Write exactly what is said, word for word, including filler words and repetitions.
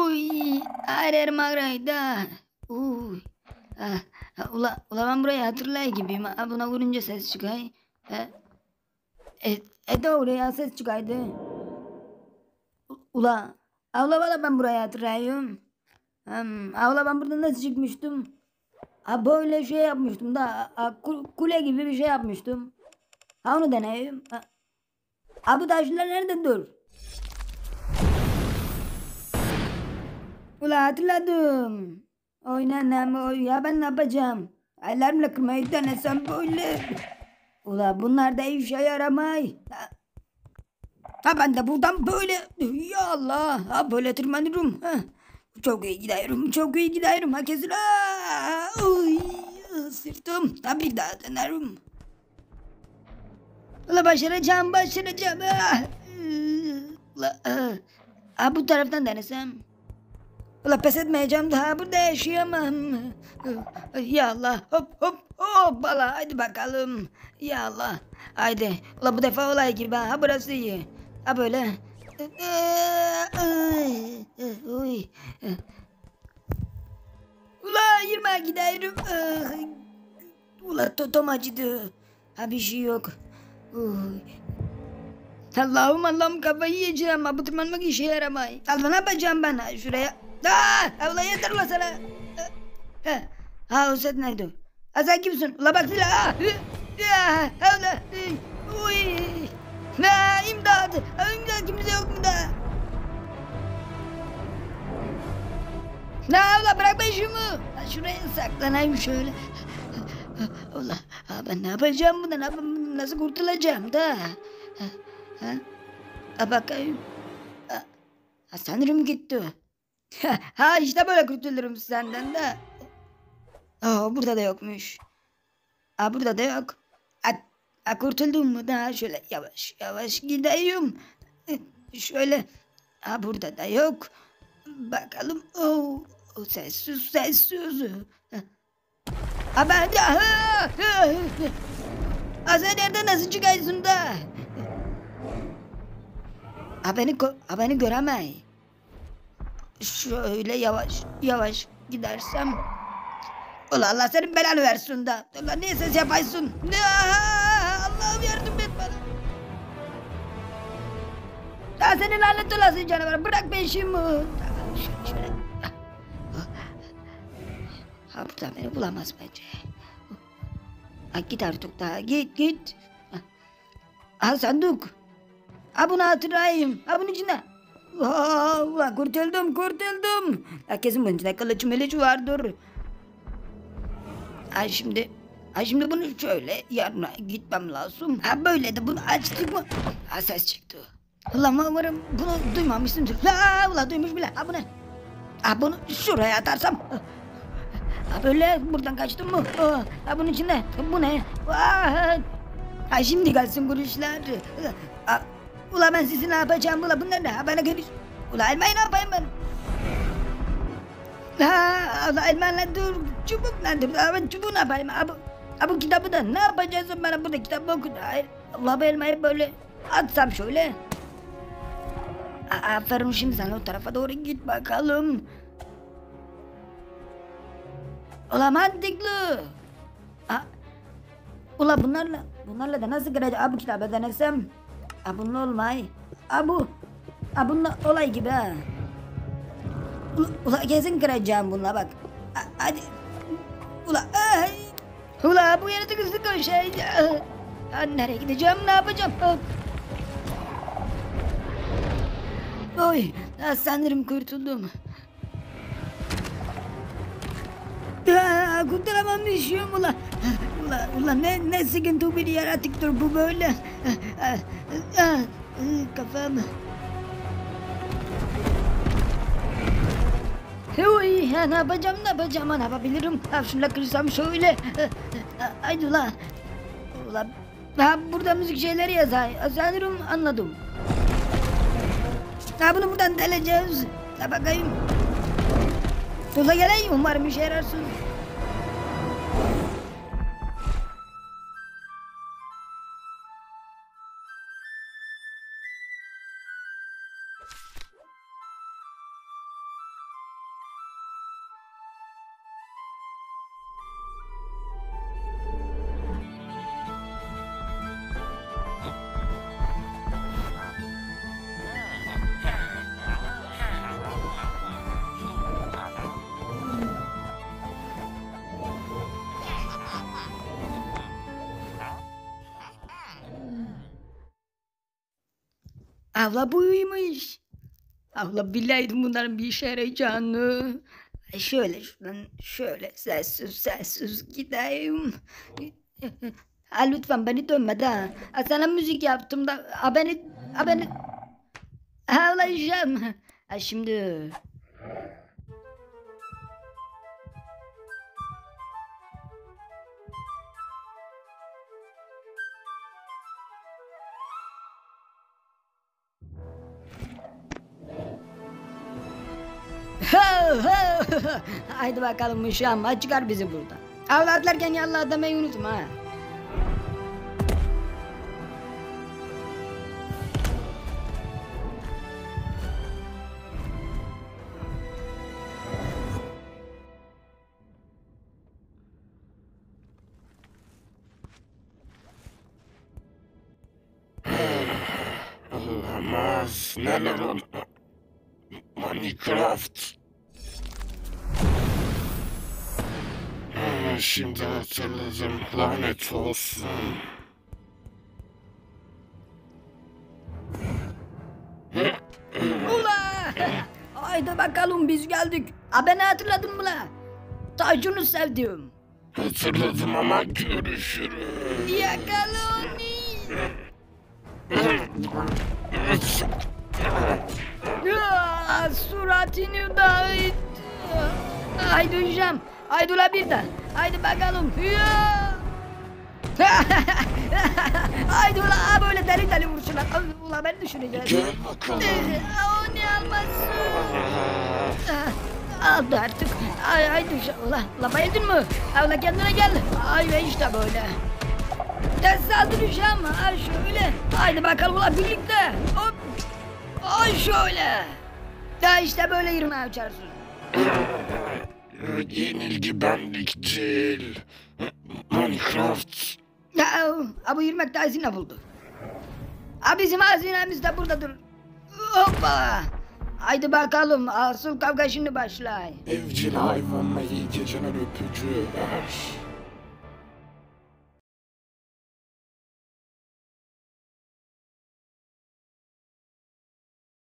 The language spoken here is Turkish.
Uy, arer magrayda. Uy. Ah, ula, ula ben burayı hatırlay gibiyim. Buna vurunca ses çıkay. E, e, e doğru ya, ses çıkaydı. Ula. Avla valla ben burayı hatırlayayım. Hmm, avla ben buradan nasıl çıkmıştım? Ha, böyle şey yapmıştım da. A, kule gibi bir şey yapmıştım. Ha, onu deneyim. Ha. Ha, bu taşlar nerede dur? Ula hatırladım. Oy nenem oy ya, ben ne yapacağım? Ellerimle kırmayı denesem böyle. Ula bunlar da işe yaramay. Ha. Ha, ben de buradan böyle. Ya Allah. Ha, böyle tırmanırım. Ha. Çok iyi gidiyorum. Çok iyi gidiyorum. Ha, kesin. Uy, sırtım. Ha, bir daha dönerim. Ula başaracağım. Başaracağım. Ha. Ula, ha, bu taraftan denesem. Ula pes etmeyeceğim, daha burada yaşayamam. Ya Allah, hop hop hop bala, hadi bakalım. Ya Allah, haydi. Ula bu defa olay gibi ha, burası iyi. Ha böyle. Ula yirmiye giderim. Ula totom acıdı. Ha bir şey yok. Allah'ım Allah'ım, kafayı yiyeceğim ha, bu tırmanmak işe yaramay. Al, ne yapacağım ben ha, şuraya. Aaa! Ula yeter ula sana! Ha, ha o set neydi? Ha, sen kimsin? Ula bak silah! Ha! Ha! Ha! Ula! Uy! Ha! İmdat! Ha, imdat! Kimse yok mu da? Ha ula bırak ben şunu! Ha, şuraya saklanayım şöyle. Ula! Ha, ben ne yapacağım bundan? Ha, ben nasıl kurtulacağım da? Ha! Ha! Ha, bakayım. Ha! Ha, sanırım gitti. Ha işte böyle kurtulurum senden de. Oh, burada da yokmuş. Ha, burada da yok. Ha, ha, kurtuldum mu daha şöyle yavaş yavaş gideyim. Şöyle. Ha, burada da yok. Bakalım. Oh, oh sessiz sessiz. Ha, ben de. Ha, ha, ha. Ha, sen nereden nasıl çıkarsın da? Ha, beni, ha, beni göremey. Şöyle yavaş yavaş gidersem. Ula Allah senin belanı versin da. Ula niye ses yapaysın? Allah'ım yardım et bana. Daha senin lanet olasın canavar. Bırak peşimi. Şöyle. Ha, burada beni bulamaz bence. Ha, git artık daha. Git git. Ha, sandık. Ha, bunu hatırlayayım. Ha, bunun içinde. Aa, ulan kurtuldum kurtuldum. Ya kesin bunun içinde kılıç meliç vardır. Ha şimdi, ha şimdi bunu şöyle yarına gitmem lazım. Ha böyle de bunu açtık mı? Ha, ses çıktı. Ulan umarım bunu duymamışsındır. Ha, ulan duymuş bile. Ha, bunu, ha, bunu şuraya atarsam. Ha, böyle buradan kaçtım mı? Ha, bunun içinde bu ne? Ha, ha şimdi gelsin kuruşlar. Ha, ula ben sizi ne yapacağım? Ula bunlar ne? Ha, bana görüş. Ula elmayı ne yapayım ben? Ha, ula elmayla dur. Çubuk nerede? Ula ben çubuğu ne yapayım? Ha, bu, ha, bu kitabı da ne yapacağız? Bana burada kitabı okut. Hayır. Ula bu elmayı böyle atsam şöyle. A, aferin şimdi sana, o tarafa doğru git bakalım. Ula mantıklı. Ha, ula bunlarla, bunlarla da nasıl kıracağım? Ha, bu kitabı denesem. Ha, bununla olmay. Ha, bu. Ha, bununla olay gibi ha. Ula, ula kesin kıracağım bununla bak. Ha, hadi. Ula. Ay. Ula bu yaratık hızlı koşay. Ha, nereye gideceğim? Ne yapacağım? Ha. Oy. Ha, sanırım kurtuldum. Ha, kurtulamamışım ula. Ula, ula ne, ne sıkıntı bir yaratıktır bu böyle. Kafam. Uy, ha, ne yapacağım ne yapacağım, ne yapabilirim? Ha, şunla kırsam şöyle. Haydi ula. Ula. Ha, burada müzik şeyleri yazar. Sanırım anladım. Ha, bunu buradan deleceğiz. Ha, bakayım. Ula geleyim, umarım işe yararsın. Abla buymuş. Abla bileydim bunların bir işe yarayacağını. Şöyle şuradan şöyle sessiz sessiz gideyim. Ha, lütfen beni dönme de. Ha, sana müzik yaptım da. Ha, beni, ha, beni. Ha, ulaşacağım. Ha, şimdi. Haydi bakalım Mışak'ım, ha, çıkar bizi buradan. Avlatlarken yallah demeyi unutma ha. Olamaz, neler oldu? Minecraft. Şimdi hatırladım, lanet olsun. Ula! Haydi bakalım biz geldik. Ha, beni hatırladın mı la? Tacını sevdim. Hatırladım ama görüşürüz. Yakala onu. Suratını dağıt. Haydi hocam. Haydi ula birden. Haydi bakalım. Haydi ula böyle deli deli vursunlar. Ula ben düşüneceğim. Gel bakalım. O ne almasın. Aldı artık. Ay, haydi ula. Ula bayıldın mı? Ula kendine gel. Ay ve işte böyle. Ders aldın hocam. Ay şöyle. Haydi bakalım ula birlikte. Hop. Ay şöyle. Ya işte böyle yirmi uçarsın. Yenilgi benlik değil. Minecraft. Ya bu yirmekte hazine buldu. Ha, bizim hazinemiz de buradadır. Hoppa. Haydi bakalım asıl kavga şimdi başlay. Evcil hayvanla iyi geceler öpücüğü.